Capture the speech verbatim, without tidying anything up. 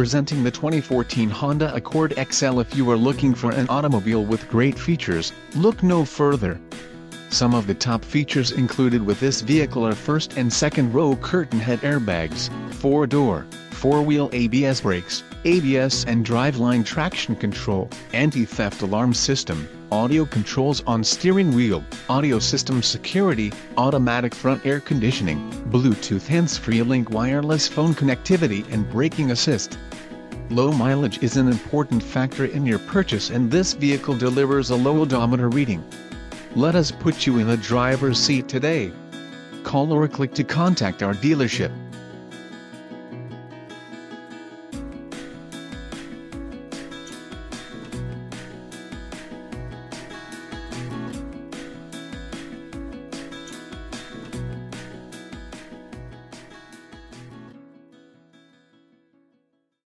presenting the twenty fourteen Honda Accord E X L. If you are looking for an automobile with great features, look no further. Some of the top features included with this vehicle are first and second row curtain head airbags, four-door, four-wheel A B S brakes, A B S and driveline traction control, anti-theft alarm system, audio controls on steering wheel, audio system security, automatic front air conditioning, Bluetooth hands-free link wireless phone connectivity and braking assist. Low mileage is an important factor in your purchase, and this vehicle delivers a low odometer reading. Let us put you in the driver's seat today. Call or click to contact our dealership.